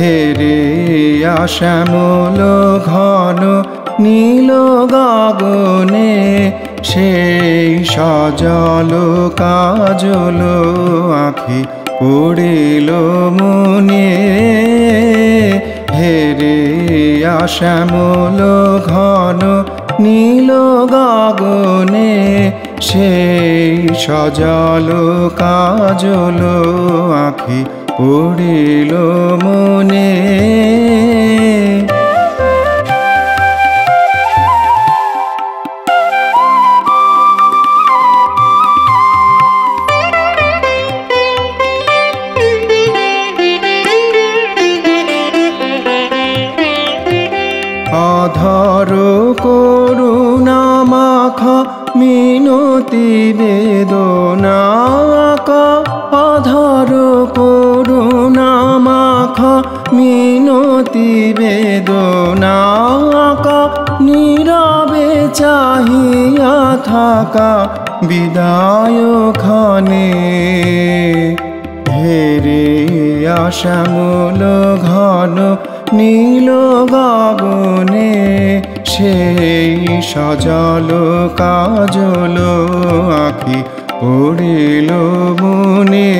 হেরিয়া শ্যামল ঘন নীল গগনে, সেই সজল কাজল আঁখি পড়িল মনে। হেরিয়া শ্যামল ঘন নীল গগনে, সেই সজল কাজল আঁখি পড়িল মনে। অধর করুণা মাখা মিনতি বেদনা আঁকা, অধর করুণা মাখা মিনতি বেদনা আঁকা, নীরবে চাহিয়া থাকা বিদায় খানে। হেরিয়া শ্যামল ঘন নীল গগনে, সেই সজল কাজল আঁখি পড়িল মনে।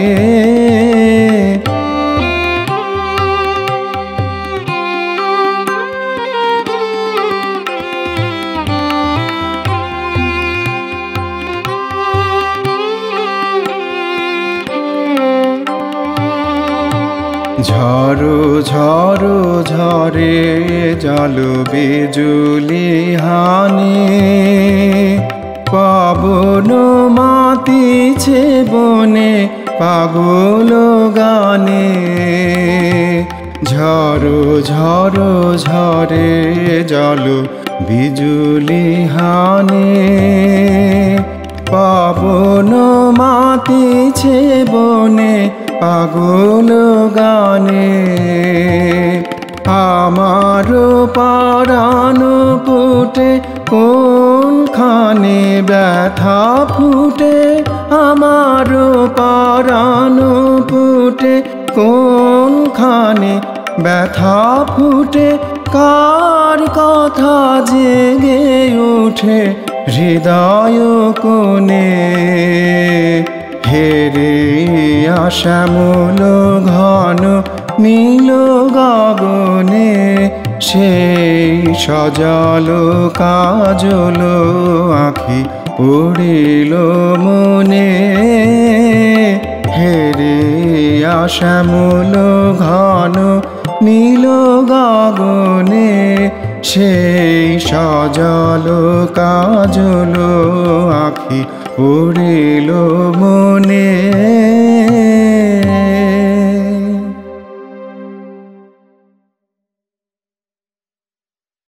ঝড়ো ঝড়ো ঝরে জল বিজুলি হানে, পাবন মাতিছে বনে পাগল গানে। ঝড়ো ঝড়ো ঝরে জল বিজুলি হানে, পাবন মাতিছে বনে পাগল গানে। আমার পারান ফুটে কোনখানে ব্যথা ফুটে, আমার পারান ফুটে কোনখানে ব্যথা ফুটে, কার কথা জেগে ওঠে হৃদয় কোণে। হেরিয়া শ্যামল ঘন নীল গগনে, সেই সজল কাজল আঁখি পড়িল মনে। হেরিয়া শ্যামল ঘন নীল গগনে, সেই সজল কাজল আঁখি পড়িল মনে।